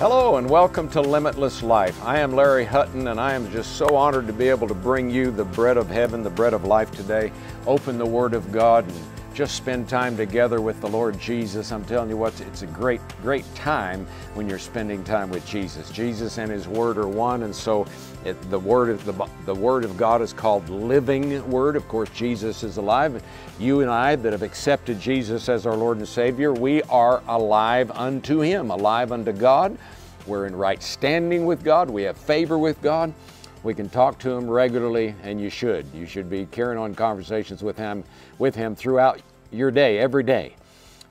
Hello and welcome to Limitless Life. I am Larry Hutton, and I am just so honored to be able to bring you the bread of heaven, the bread of life today. Open the Word of God and just spend time together with the Lord Jesus. I'm telling you what, it's a great, great time when you're spending time with Jesus. Jesus and His Word are one, and so the Word of God is called living Word. Of course, Jesus is alive. You and I that have accepted Jesus as our Lord and Savior, we are alive unto Him, alive unto God. We're in right standing with God. We have favor with God. We can talk to Him regularly, and you should. You should be carrying on conversations with Him throughout your day, every day.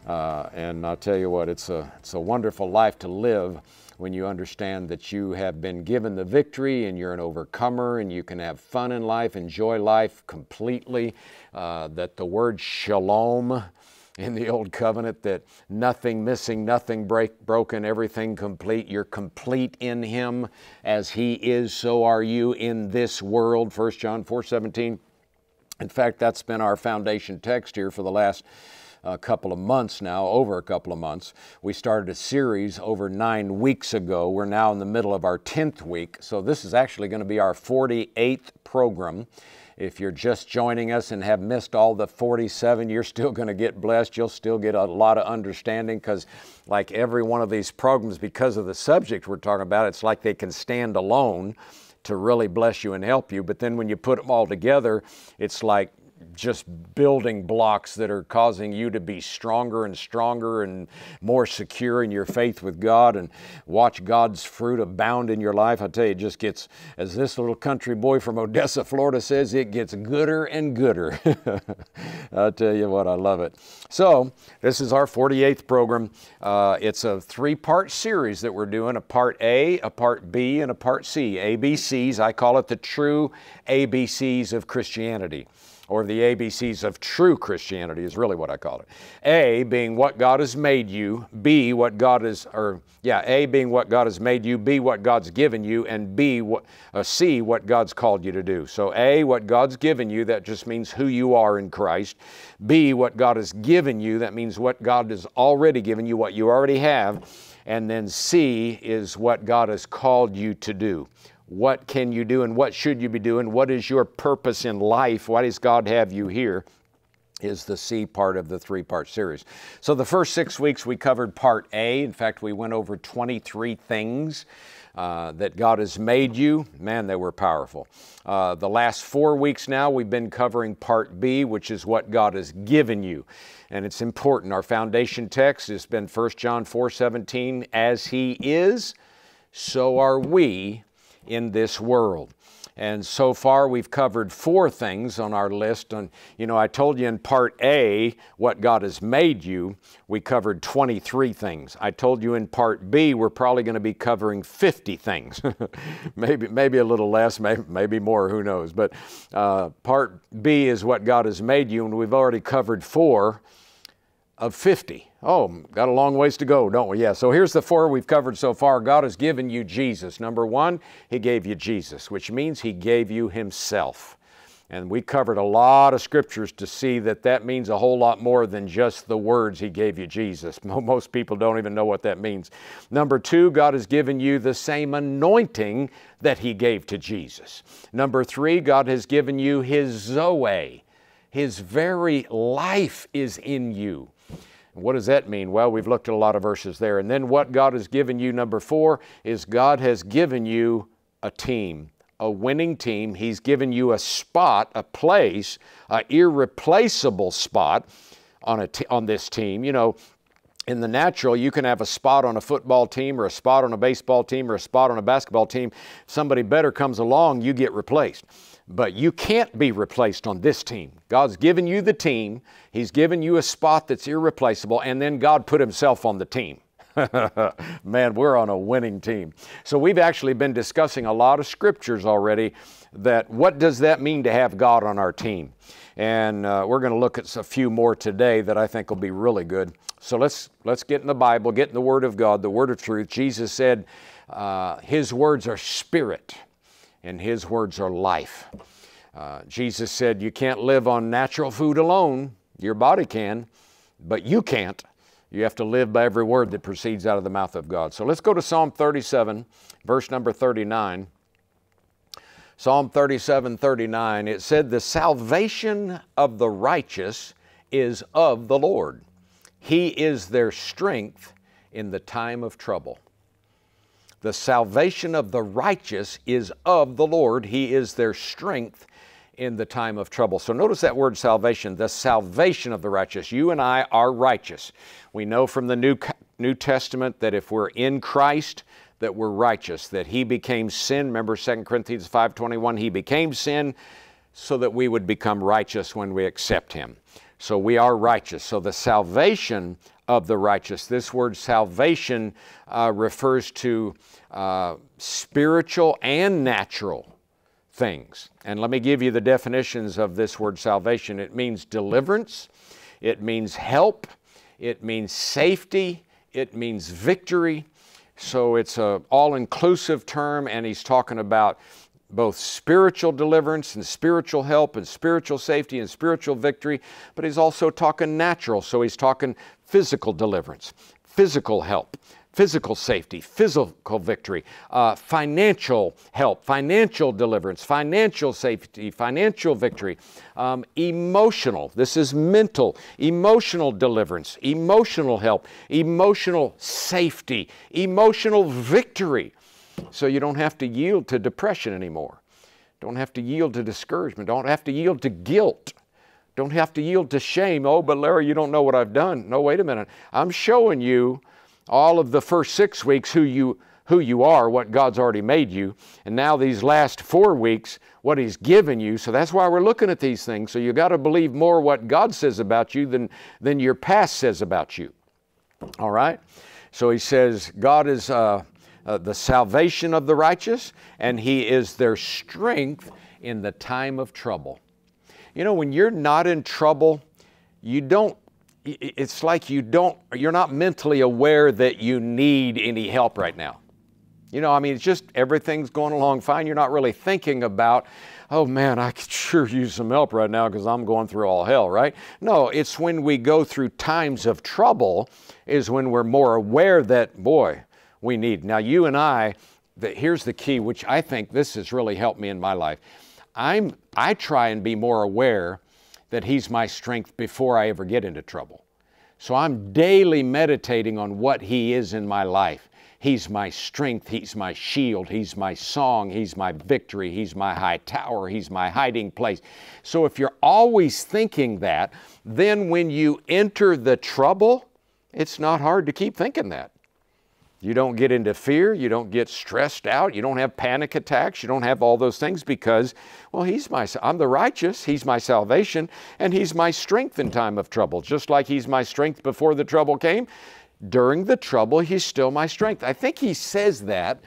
And I'll tell you what, it's a wonderful life to live when you understand that you have been given the victory and you're an overcomer and you can have fun in life, enjoy life completely, that the word shalom in the old covenant, that nothing missing, nothing broken, everything complete. You're complete in Him. As He is, so are you in this world, 1 John 4:17. In fact, that's been our foundation text here for the last a couple of months now, over a couple of months. We started a series over 9 weeks ago. We're now in the middle of our 10th week, so this is actually going to be our 48th program. If you're just joining us and have missed all the 47, you're still going to get blessed. You'll still get a lot of understanding, because like every one of these programs, because of the subject we're talking about, it's like they can stand alone to really bless you and help you. But then when you put them all together, it's like just building blocks that are causing you to be stronger and stronger and more secure in your faith with God, and watch God's fruit abound in your life. I tell you, it just gets, as this little country boy from Odessa, Florida says, it gets gooder and gooder. I tell you what, I love it. So this is our 48th program. It's a three-part series that we're doing, a part A, a part B, and a part C, ABCs. I call it the true ABCs of Christianity, or the ABCs of True Christianity is really what I call it. A being what God has made you, B what God is, or yeah, A being what God has made you, B what God's given you, and C what God's called you to do. So A, what God's given you, that just means who you are in Christ. B, what God has given you, that means what God has already given you, what you already have. And then C is what God has called you to do. What can you do, and what should you be doing? What is your purpose in life? Why does God have you here? Is the C part of the three-part series. So the first 6 weeks we covered part A. In fact, we went over 23 things that God has made you. Man, they were powerful. The last 4 weeks now we've been covering part B, which is what God has given you. And it's important. Our foundation text has been 1 John 4:17, as He is, so are we in this world. And so far we've covered 4 things on our list. And you know, I told you in part A, what God has made you, we covered 23 things. I told you in part B, we're probably going to be covering 50 things. maybe a little less, maybe more, who knows. But part B is what God has made you, and we've already covered 4 of 50. Oh, got a long ways to go, don't we? Yeah, so here's the 4 we've covered so far. God has given you Jesus. Number 1, He gave you Jesus, which means He gave you Himself. And we covered a lot of scriptures to see that that means a whole lot more than just the words, He gave you Jesus. Most people don't even know what that means. Number 2, God has given you the same anointing that He gave to Jesus. Number 3, God has given you His Zoe. His very life is in you. What does that mean? Well, we've looked at a lot of verses there. And then what God has given you, number 4, is God has given you a team, a winning team. He's given you a spot, a place, an irreplaceable spot on this team. You know, in the natural, you can have a spot on a football team or a spot on a baseball team or a spot on a basketball team. Somebody better comes along, you get replaced. But you can't be replaced on this team. God's given you the team. He's given you a spot that's irreplaceable, and then God put Himself on the team. Man, we're on a winning team. So we've actually been discussing a lot of scriptures already that what does that mean to have God on our team? And we're going to look at a few more today that I think will be really good. So let's get in the Bible, get in the Word of God, the Word of truth. Jesus said His words are spirit, and His words are life. Jesus said, you can't live on natural food alone. Your body can, but you can't. You have to live by every word that proceeds out of the mouth of God. So let's go to Psalm 37, verse number 39. Psalm 37, 39, it said, "The salvation of the righteous is of the Lord. He is their strength in the time of trouble." The salvation of the righteous is of the Lord. He is their strength in the time of trouble. So notice that word salvation, the salvation of the righteous. You and I are righteous. We know from the New Testament that if we're in Christ, that we're righteous, that He became sin. Remember 2 Corinthians 5:21, He became sin so that we would become righteous when we accept Him. So we are righteous. So the salvation of the righteous. This word salvation refers to spiritual and natural things. And let me give you the definitions of this word salvation. It means deliverance, it means help, it means safety, it means victory. So it's an all-inclusive term, and he's talking about both spiritual deliverance and spiritual help and spiritual safety and spiritual victory, but he's also talking natural. So he's talking physical deliverance, physical help, physical safety, physical victory, financial help, financial deliverance, financial safety, financial victory, emotional, this is mental, emotional deliverance, emotional help, emotional safety, emotional victory. So you don't have to yield to depression anymore. Don't have to yield to discouragement. Don't have to yield to guilt. Don't have to yield to shame. Oh, but Larry, you don't know what I've done. No, wait a minute. I'm showing you all of the first 6 weeks who you are, what God's already made you, and now these last 4 weeks, what He's given you. So that's why we're looking at these things. So you got to believe more what God says about you than your past says about you. All right? So he says, God is the salvation of the righteous, and He is their strength in the time of trouble. You know, when you're not in trouble, you don't, it's like you don't, you're not mentally aware that you need any help right now. You know, I mean, it's just everything's going along fine. You're not really thinking about, oh man, I could sure use some help right now because I'm going through all hell, right? No, it's when we go through times of trouble is when we're more aware that, boy, we need. Now you and I, here's the key, which I think this has really helped me in my life. I try and be more aware that He's my strength before I ever get into trouble. So I'm daily meditating on what He is in my life. He's my strength, He's my shield, He's my song, He's my victory, He's my high tower, He's my hiding place. So if you're always thinking that, then when you enter the trouble, it's not hard to keep thinking that. You don't get into fear, you don't get stressed out, you don't have panic attacks, you don't have all those things because, well, I'm the righteous, He's my salvation, and He's my strength in time of trouble. Just like He's my strength before the trouble came, during the trouble, He's still my strength. I think he says that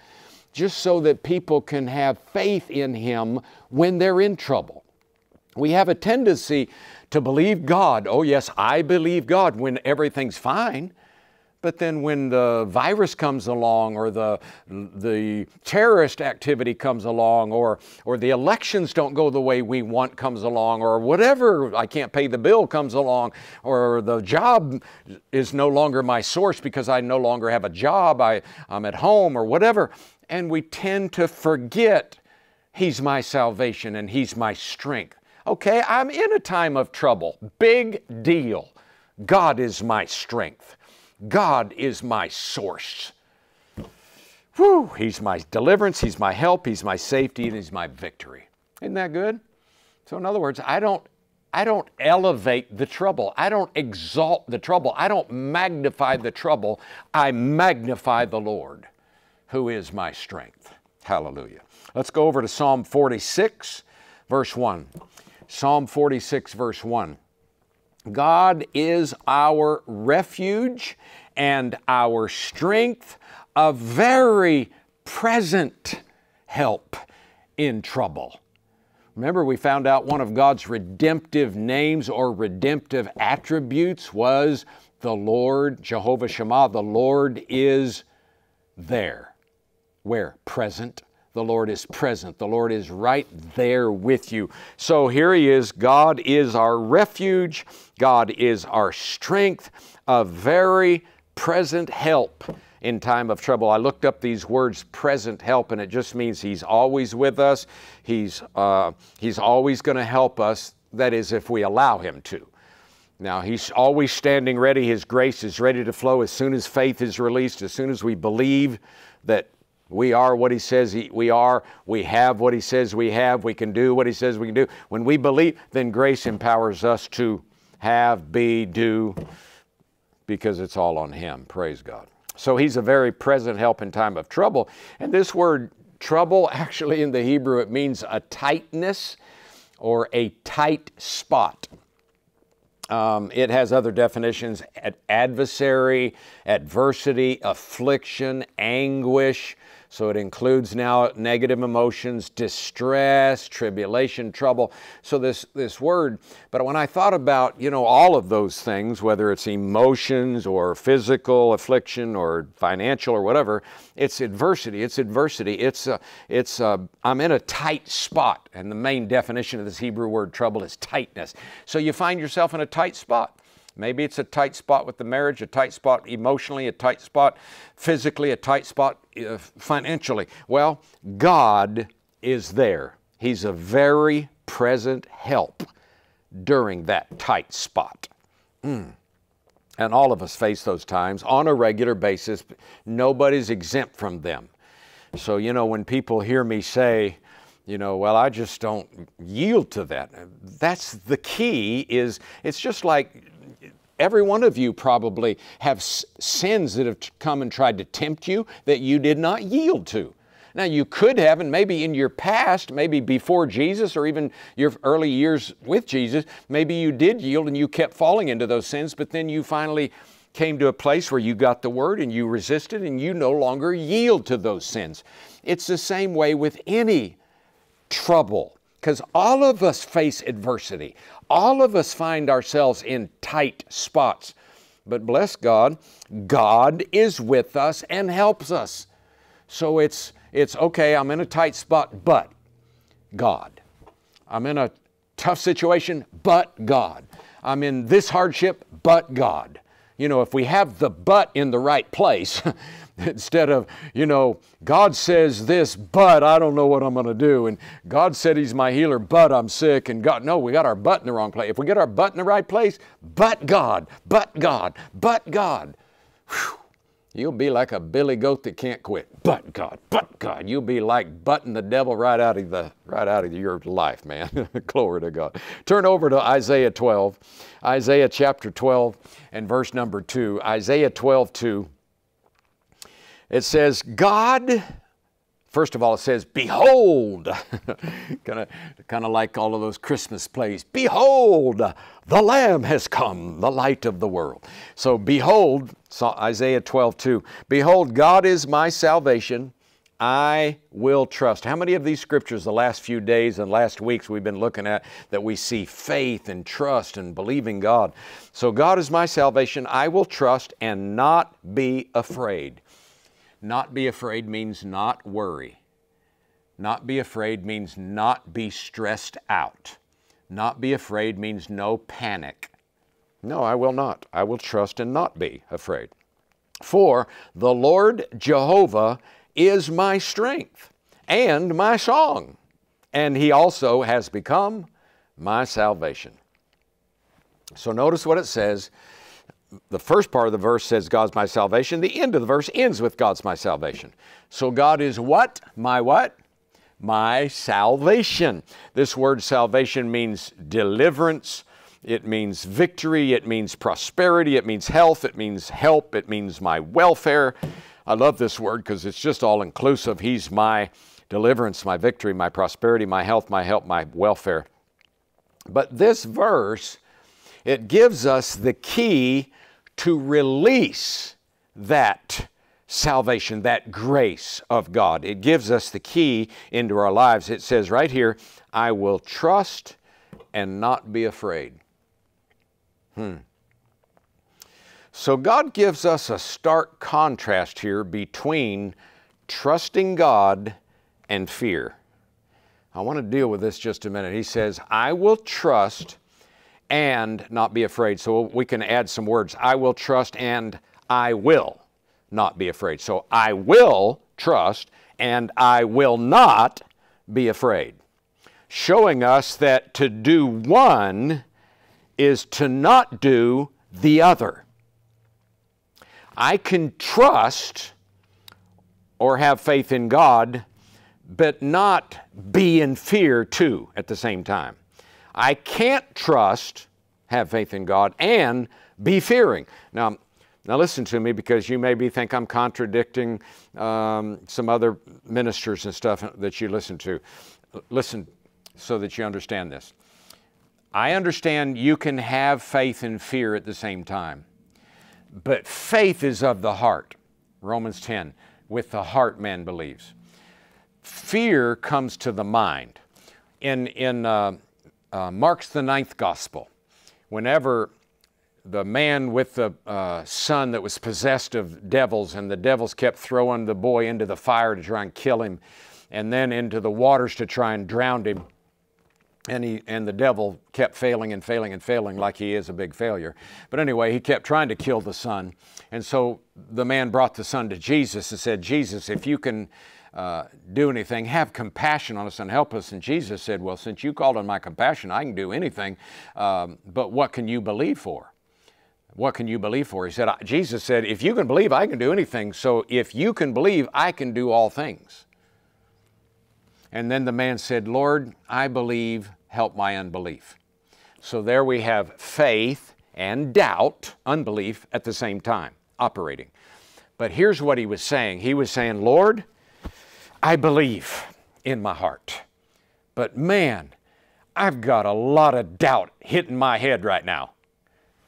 just so that people can have faith in Him when they're in trouble. We have a tendency to believe God. Oh yes, I believe God when everything's fine. But then when the virus comes along or the terrorist activity comes along or the elections don't go the way we want comes along or whatever, I can't pay the bill comes along or the job is no longer my source because I no longer have a job, I'm at home or whatever, and we tend to forget He's my salvation and He's my strength. Okay, I'm in a time of trouble. Big deal. God is my strength. God is my source. Whew, He's my deliverance, He's my help, He's my safety, and He's my victory. Isn't that good? So in other words, I don't elevate the trouble. I don't exalt the trouble. I don't magnify the trouble. I magnify the Lord, who is my strength. Hallelujah. Let's go over to Psalm 46, verse 1. Psalm 46, verse 1. God is our refuge and our strength, a very present help in trouble. Remember, we found out one of God's redemptive names or redemptive attributes was the Lord, Jehovah Shammah. The Lord is there. Where? Present. The Lord is present. The Lord is right there with you. So here He is. God is our refuge. God is our strength, a very present help in time of trouble. I looked up these words, present help, and it just means He's always with us. He's always going to help us. That is, if we allow Him to. Now, He's always standing ready. His grace is ready to flow as soon as faith is released, as soon as we believe that we are what He says we are, we have what He says we have, we can do what He says we can do. When we believe, then grace empowers us to have, be, do, because it's all on Him. Praise God. So He's a very present help in time of trouble. And this word trouble, actually in the Hebrew, it means a tightness or a tight spot. It has other definitions: adversary, adversity, affliction, anguish. So it includes now negative emotions, distress, tribulation, trouble. So this word, but when I thought about, you know, all of those things, whether it's emotions or physical affliction or financial or whatever, it's adversity. It's adversity. I'm in a tight spot. And the main definition of this Hebrew word trouble is tightness. So you find yourself in a tight spot. Maybe it's a tight spot with the marriage, a tight spot emotionally, a tight spot physically, a tight spot financially. Well, God is there. He's a very present help during that tight spot. And all of us face those times on a regular basis. Nobody's exempt from them. So, you know, when people hear me say, you know, well, I just don't yield to that. That's the key. Is it's just like every one of you probably have sins that have come and tried to tempt you that you did not yield to. Now, you could have, and maybe in your past, maybe before Jesus or even your early years with Jesus, maybe you did yield and you kept falling into those sins, but then you finally came to a place where you got the Word and you resisted and you no longer yield to those sins. It's the same way with any trouble, because all of us face adversity. All of us find ourselves in tight spots. But bless God, God is with us and helps us. So it's okay, I'm in a tight spot, but God. I'm in a tough situation, but God. I'm in this hardship, but God. You know, if we have the but in the right place, instead of, you know, God says this, but I don't know what I'm going to do. And God said He's my healer, but I'm sick. And God, no, we got our butt in the wrong place. If we get our butt in the right place, but God, but God, but God. Whew. You'll be like a billy goat that can't quit. But God, but God. You'll be like butting the devil right out of your life, man. Glory to God. Turn over to Isaiah 12. Isaiah chapter 12 and verse number 2. Isaiah 12:2. It says, God, first of all, it says, behold, kind of like all of those Christmas plays. Behold, the Lamb has come, the light of the world. So behold, Isaiah 12:2, behold, God is my salvation. I will trust. How many of these scriptures the last few days and last weeks we've been looking at that we see faith and trust and believing God? So God is my salvation. I will trust and not be afraid. Not be afraid means not worry. Not be afraid means not be stressed out. Not be afraid means no panic. No, I will not. I will trust and not be afraid. For the Lord Jehovah is my strength and my song, and He also has become my salvation. So notice what it says. The first part of the verse says, God's my salvation. The end of the verse ends with, God's my salvation. So God is what? My what? My salvation. This word salvation means deliverance. It means victory. It means prosperity. It means health. It means help. It means my welfare. I love this word because it's just all inclusive. He's my deliverance, my victory, my prosperity, my health, my help, my welfare. But this verse, it gives us the key to release that salvation, that grace of God. It gives us the key into our lives. It says right here, I will trust and not be afraid. So God gives us a stark contrast here between trusting God and fear. I want to deal with this just a minute. He says, I will trust and not be afraid. So we can add some words. I will trust and I will not be afraid. So I will trust and I will not be afraid. Showing us that to do one is to not do the other. I can trust or have faith in God, but not be in fear too at the same time. I can't trust, have faith in God, and be fearing. Now listen to me, because you maybe think I'm contradicting some other ministers and stuff that you listen to. Listen so that you understand this. I understand you can have faith and fear at the same time, but faith is of the heart. Romans 10, with the heart man believes. Fear comes to the mind. In Mark's the ninth gospel, whenever the man with the son that was possessed of devils, and the devils kept throwing the boy into the fire to try and kill him, and then into the waters to try and drown him, and the devil kept failing and failing and failing, like he is a big failure. But anyway, he kept trying to kill the son, and so the man brought the son to Jesus and said, Jesus, if you can do anything, have compassion on us and help us. And Jesus said, well, since you called on my compassion, I can do anything, but what can you believe for? What can you believe for? He said, Jesus said, if you can believe, I can do anything. So if you can believe, I can do all things. And then the man said, Lord, I believe, help my unbelief. So there we have faith and doubt, unbelief at the same time, operating. But here's what he was saying. He was saying, Lord, I believe in my heart, but man, I've got a lot of doubt hitting my head right now.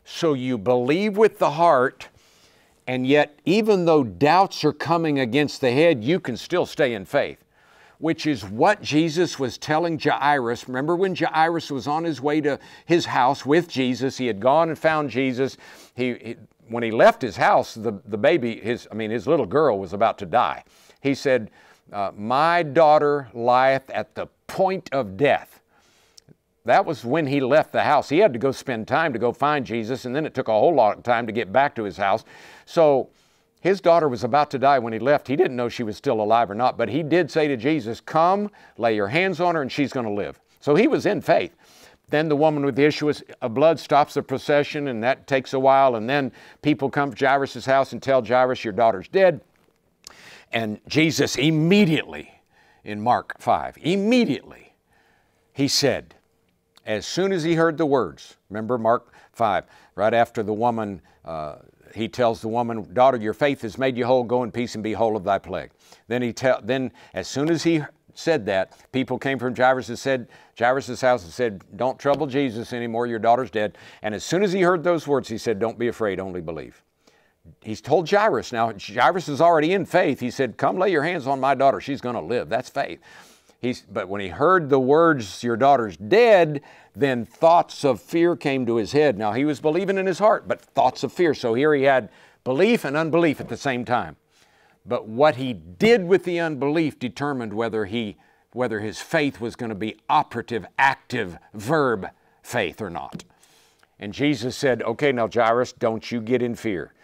So you believe with the heart, and yet even though doubts are coming against the head, you can still stay in faith, which is what Jesus was telling Jairus. Remember when Jairus was on his way to his house with Jesus, he had gone and found Jesus. When he left his house, the baby, his little girl was about to die. He said, my daughter lieth at the point of death. That was when he left the house. He had to go spend time to go find Jesus, and then it took a whole lot of time to get back to his house. So his daughter was about to die when he left. He didn't know she was still alive or not, but he did say to Jesus, come, lay your hands on her, and she's going to live. So he was in faith. Then the woman with the issue of blood stops the procession, and that takes a while, and then people come to Jairus' house and tell Jairus, your daughter's dead. And Jesus immediately, in Mark 5, immediately he said, as soon as he heard the words, remember Mark 5, right after the woman, he tells the woman, daughter, your faith has made you whole, go in peace and be whole of thy plague. Then as soon as he said that, people came from Jairus' house and said, don't trouble Jesus anymore, your daughter's dead. And as soon as he heard those words, he said, don't be afraid, only believe. He's told Jairus. Now, Jairus is already in faith. He said, come lay your hands on my daughter. She's going to live. That's faith. But when he heard the words, your daughter's dead, then thoughts of fear came to his head. Now, he was believing in his heart, but thoughts of fear. So here he had belief and unbelief at the same time. But what he did with the unbelief determined whether his faith was going to be operative, active, verb faith or not. And Jesus said, okay, now, Jairus, don't you get in fear.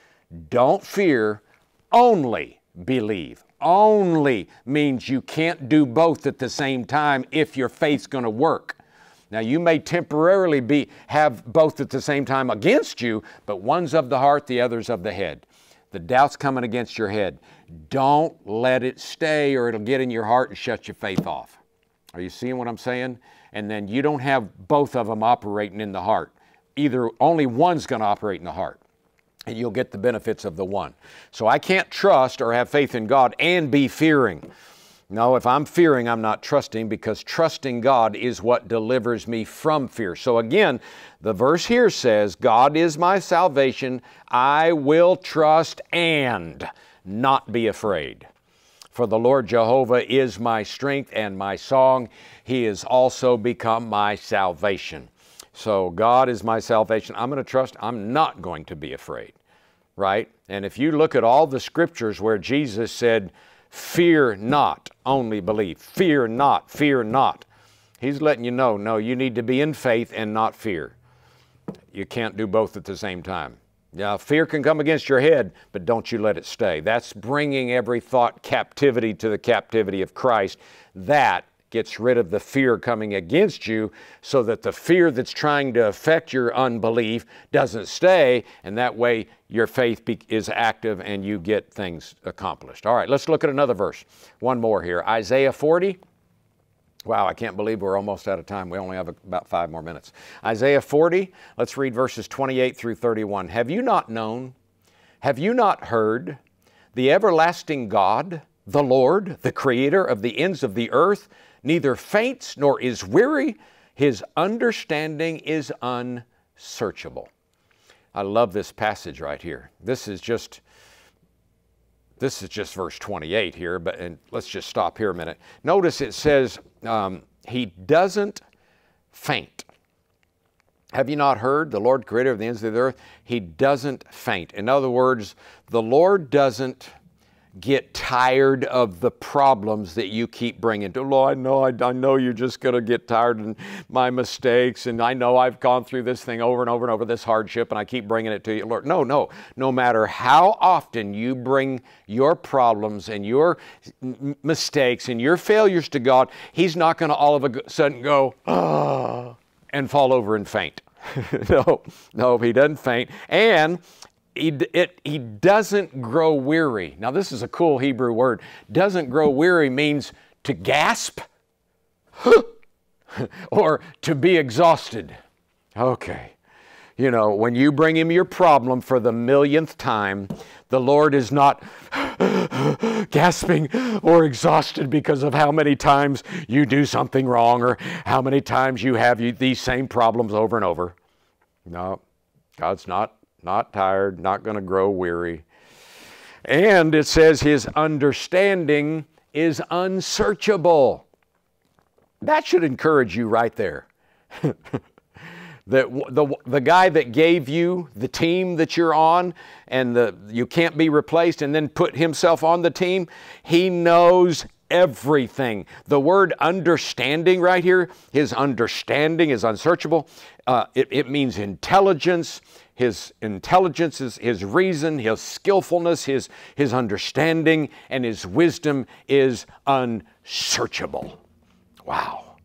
Don't fear, only believe. Only means you can't do both at the same time if your faith's going to work. Now, you may temporarily have both at the same time against you, but one's of the heart, the other's of the head. The doubt's coming against your head. Don't let it stay, or it'll get in your heart and shut your faith off. Are you seeing what I'm saying? And then you don't have both of them operating in the heart. Either only one's going to operate in the heart, and you'll get the benefits of the one. So I can't trust or have faith in God and be fearing. No, if I'm fearing, I'm not trusting, because trusting God is what delivers me from fear. So again, the verse here says, God is my salvation. I will trust and not be afraid. For the Lord Jehovah is my strength and my song. He is also become my salvation. So God is my salvation. I'm going to trust. I'm not going to be afraid, right? And if you look at all the scriptures where Jesus said, Fear not, only believe. Fear not, fear not. He's letting you know, no, you need to be in faith and not fear. You can't do both at the same time. Now, fear can come against your head, but don't you let it stay. That's bringing every thought captivity to the captivity of Christ. That gets rid of the fear coming against you so that the fear that's trying to affect your unbelief doesn't stay, and that way your faith is active and you get things accomplished. All right, let's look at another verse. One more here, Isaiah 40. Wow, I can't believe we're almost out of time. We only have about 5 more minutes. Isaiah 40, let's read verses 28 through 31. Have you not known? Have you not heard? The everlasting God, the Lord, the creator of the ends of the earth, neither faints nor is weary. His understanding is unsearchable. I love this passage right here. This is just verse 28 here, and let's just stop here a minute. Notice it says he doesn't faint. Have you not heard? The Lord, creator of the ends of the earth, he doesn't faint. In other words, the Lord doesn't get tired of the problems that you keep bringing to. Lord, I know you're just going to get tired of my mistakes, and I know I've gone through this thing over and over and over, this hardship, and I keep bringing it to you. Lord, no matter how often you bring your problems and your mistakes and your failures to God, he's not going to all of a sudden go, oh, and fall over and faint. No, he doesn't faint. And he doesn't grow weary. Now, this is a cool Hebrew word. Doesn't grow weary means to gasp or to be exhausted. Okay. You know, when you bring him your problem for the millionth time, the Lord is not gasping or exhausted because of how many times you do something wrong or how many times you have these same problems over and over. No, God's not tired, not going to grow weary. And it says his understanding is unsearchable. That should encourage you right there. The guy that gave you the team that you're on and you can't be replaced and then put himself on the team, he knows everything. The word understanding right here, his understanding is unsearchable. It means intelligence. His intelligence is his reason, his skillfulness, his understanding, and his wisdom is unsearchable. Wow.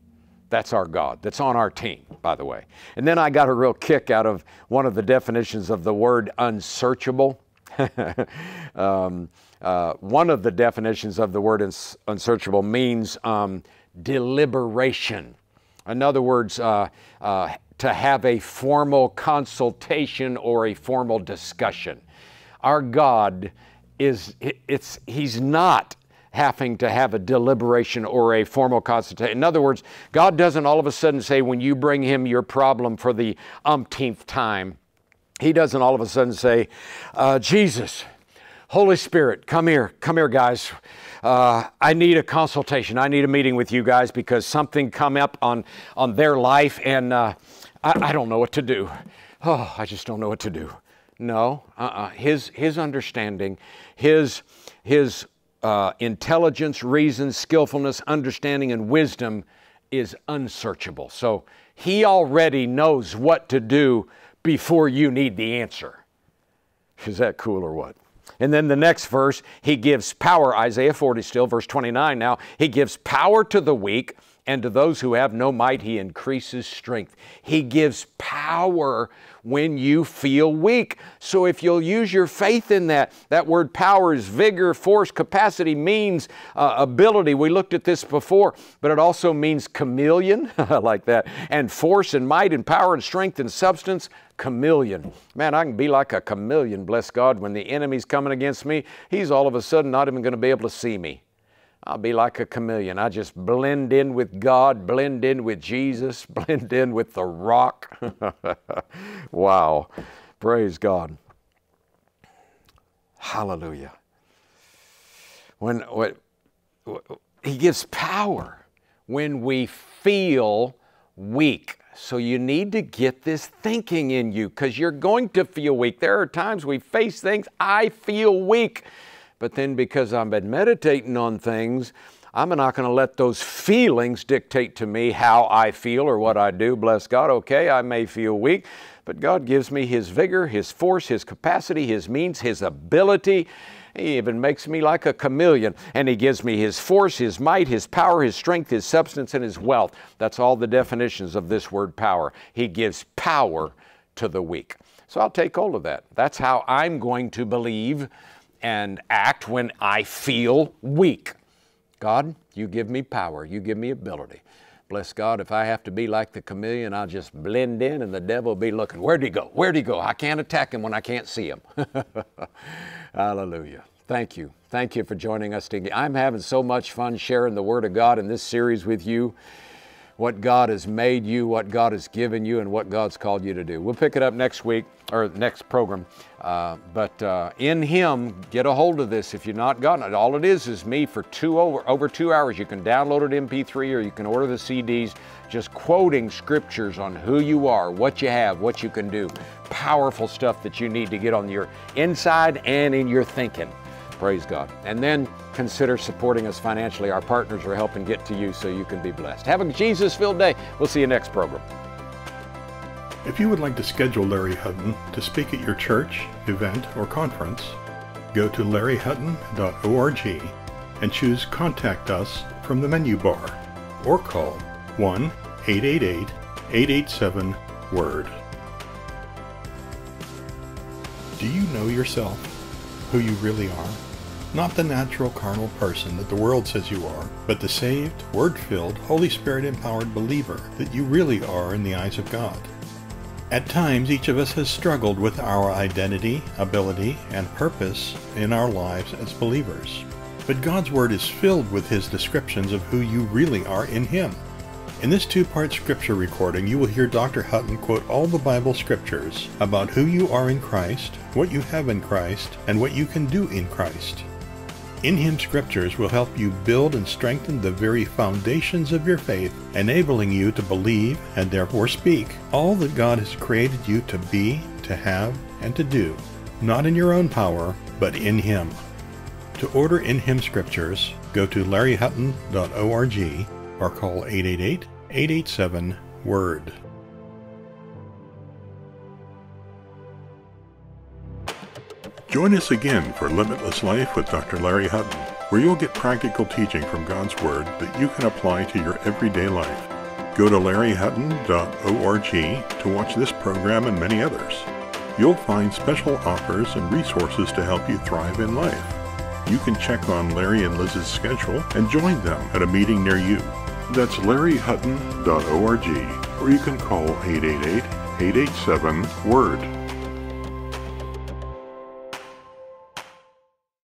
That's our God. That's on our team, by the way. And then I got a real kick out of one of the definitions of the word unsearchable. One of the definitions of the word unsearchable means deliberation. In other words, to have a formal consultation or a formal discussion. Our God he's not having to have a deliberation or a formal consultation. In other words, God doesn't all of a sudden say when you bring him your problem for the umpteenth time, he doesn't all of a sudden say, Jesus, Holy Spirit, come here guys. I need a consultation. I need a meeting with you guys because something come up on their life and I don't know what to do. Oh, I just don't know what to do. No, his understanding, his intelligence, reason, skillfulness, understanding, and wisdom is unsearchable. So he already knows what to do before you need the answer. Is that cool or what? And then the next verse, he gives power, Isaiah 40 still, verse 29 now, he gives power to the weak, and to those who have no might, he increases strength. He gives power when you feel weak. So if you'll use your faith in that word power is vigor, force, capacity, means ability. We looked at this before, but it also means chameleon, like that, and force and might and power and strength and substance. Chameleon. Man, I can be like a chameleon, bless God. When the enemy's coming against me, he's all of a sudden not even going to be able to see me. I'll be like a chameleon. I just blend in with God, blend in with Jesus, blend in with the rock. Wow. Praise God. Hallelujah. When he gives power when we feel weak. So you need to get this thinking in you because you're going to feel weak. There are times we face things, I feel weak. but then because I've been meditating on things, I'm not going to let those feelings dictate to me how I feel or what I do. Bless God. Okay, I may feel weak, but God gives me His vigor, His force, His capacity, His means, His ability. He even makes me like a chameleon, and He gives me His force, His might, His power, His strength, His substance, and His wealth. That's all the definitions of this word power. He gives power to the weak. So I'll take hold of that. That's how I'm going to believe and act when I feel weak. God, You give me power. You give me ability. Bless God, if I have to be like the chameleon, I'll just blend in and the devil will be looking. Where'd he go? Where'd he go? I can't attack him when I can't see him. Hallelujah. Thank you. Thank you for joining us today. I'm having so much fun sharing the Word of God in this series with you. What God has made you, what God has given you, and what God's called you to do. We'll pick it up next week, or next program. In Him, get a hold of this if you've not gotten it. All it is me for over 2 hours. You can download it MP3 or you can order the CDs, just quoting scriptures on who you are, what you have, what you can do. Powerful stuff that you need to get on your inside and in your thinking. Praise God. And then consider supporting us financially. Our partners are helping get to you so you can be blessed. Have a Jesus-filled day. We'll see you next program. If you would like to schedule Larry Hutton to speak at your church, event, or conference, go to larryhutton.org and choose Contact Us from the menu bar, or call 1-888-887-WORD. Do you know yourself? Who you really are? Not the natural carnal person that the world says you are, but the saved, Word-filled, Holy Spirit-empowered believer that you really are in the eyes of God. At times, each of us has struggled with our identity, ability, and purpose in our lives as believers. But God's Word is filled with His descriptions of who you really are in Him. In this two-part scripture recording, you will hear Dr. Hutton quote all the Bible scriptures about who you are in Christ, what you have in Christ, and what you can do in Christ. In Him scriptures will help you build and strengthen the very foundations of your faith, enabling you to believe, and therefore speak, all that God has created you to be, to have, and to do, not in your own power, but in Him. To order In Him scriptures, go to larryhutton.org or call 888-887-WORD. Join us again for Limitless Life with Dr. Larry Hutton, where you'll get practical teaching from God's Word that you can apply to your everyday life. Go to larryhutton.org to watch this program and many others. You'll find special offers and resources to help you thrive in life. You can check on Larry and Liz's schedule and join them at a meeting near you. That's larryhutton.org, or you can call 888-887-WORD.